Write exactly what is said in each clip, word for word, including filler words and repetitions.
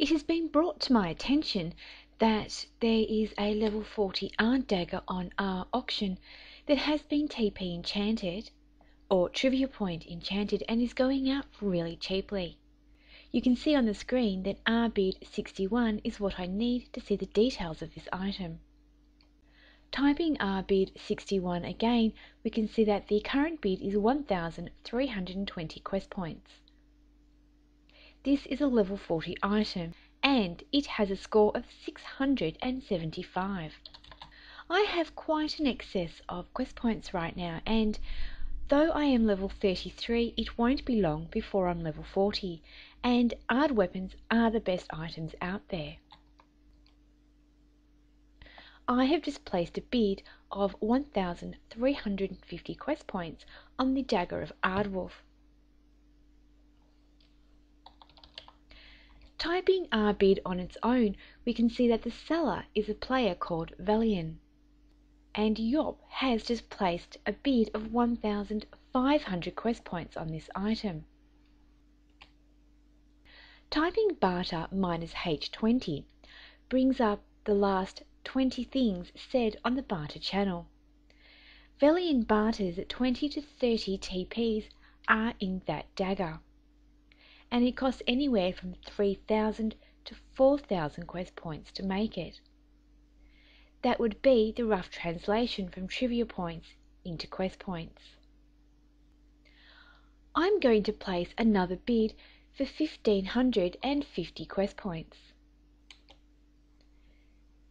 It has been brought to my attention that there is a level forty Aard dagger on our auction that has been T P enchanted, or trivia point enchanted, and is going out really cheaply. You can see on the screen that R bid sixty-one is what I need to see the details of this item. Typing R bid sixty-one again, we can see that the current bid is one thousand three hundred twenty quest points. This is a level forty item, and it has a score of six hundred seventy-five. I have quite an excess of quest points right now, and though I am level thirty-three, it won't be long before I'm level forty, and Aard weapons are the best items out there. I have just placed a bid of one thousand three hundred fifty quest points on the Dagger of Aardwolf. Typing our bid on its own, we can see that the seller is a player called Valian. And Yop has just placed a bid of one thousand five hundred quest points on this item. Typing barter minus H twenty brings up the last twenty things said on the barter channel. Valian barters at twenty to thirty T Ps are in that dagger, and it costs anywhere from three thousand to four thousand quest points to make it. That would be the rough translation from trivia points into quest points. I'm going to place another bid for one thousand five hundred fifty quest points.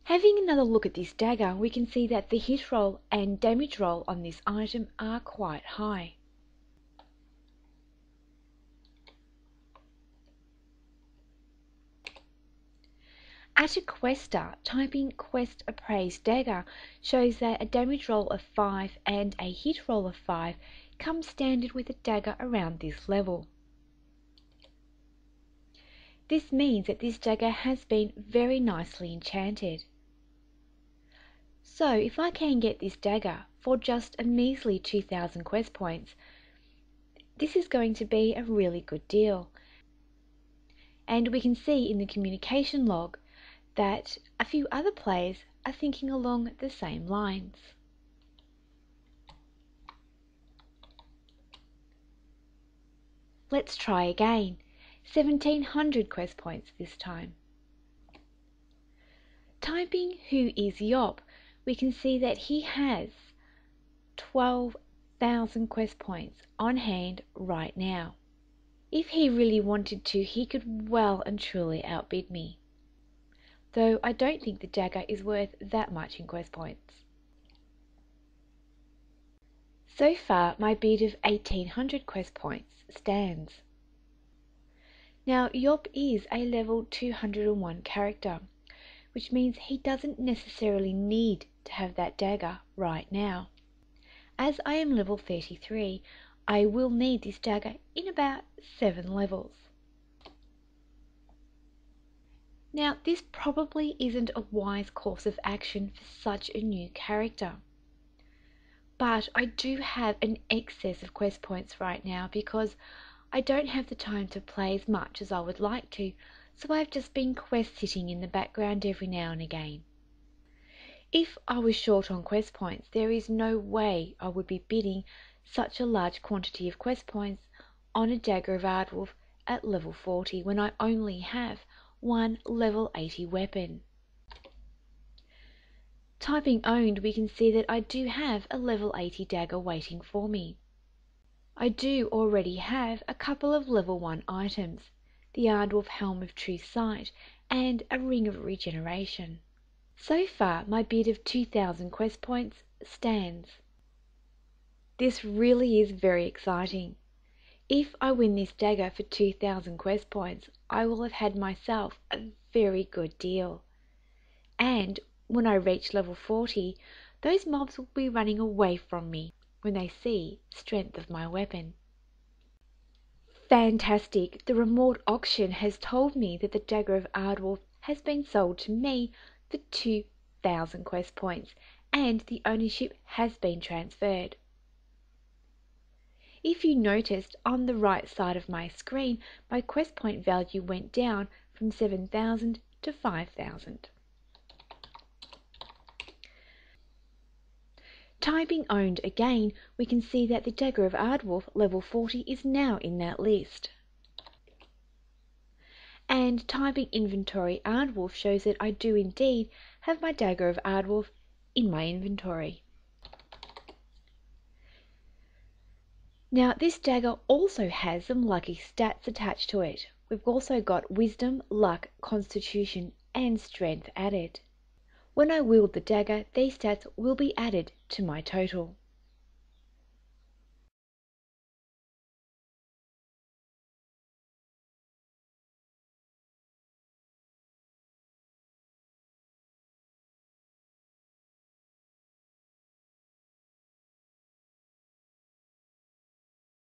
Having another look at this dagger, we can see that the hit roll and damage roll on this item are quite high. At a quester, typing quest appraised dagger shows that a damage roll of five and a hit roll of five comes standard with a dagger around this level. This means that this dagger has been very nicely enchanted. So if I can get this dagger for just a measly two thousand quest points, this is going to be a really good deal. And we can see in the communication log that a few other players are thinking along the same lines. Let's try again. seventeen hundred quest points this time. Typing who is Yop, we can see that he has twelve thousand quest points on hand right now. If he really wanted to, he could well and truly outbid me, though I don't think the dagger is worth that much in quest points. So far, my bid of eighteen hundred quest points stands. Now, Yop is a level two hundred one character, which means he doesn't necessarily need to have that dagger right now. As I am level thirty-three, I will need this dagger in about seven levels. Now, this probably isn't a wise course of action for such a new character, but I do have an excess of quest points right now because I don't have the time to play as much as I would like to, so I've just been quest sitting in the background every now and again. If I was short on quest points, there is no way I would be bidding such a large quantity of quest points on a Dagger of Aardwolf at level forty when I only have one level eighty weapon. Typing owned, we can see that I do have a level eighty dagger waiting for me. I do already have a couple of level one items, the Aardwolf Helm of True Sight and a Ring of Regeneration. So far, my bid of two thousand quest points stands. This really is very exciting. If I win this dagger for two thousand quest points, I will have had myself a very good deal. And when I reach level forty, those mobs will be running away from me when they see the strength of my weapon. Fantastic! The remote auction has told me that the Dagger of Aardwolf has been sold to me for two thousand quest points, and the ownership has been transferred. If you noticed, on the right side of my screen, my quest point value went down from seven thousand to five thousand. Typing owned again, we can see that the Dagger of Aardwolf level forty is now in that list. And typing inventory Aardwolf shows that I do indeed have my Dagger of Aardwolf in my inventory. Now this dagger also has some lucky stats attached to it. We've also got wisdom, luck, constitution and strength added. When I wield the dagger, these stats will be added to my total.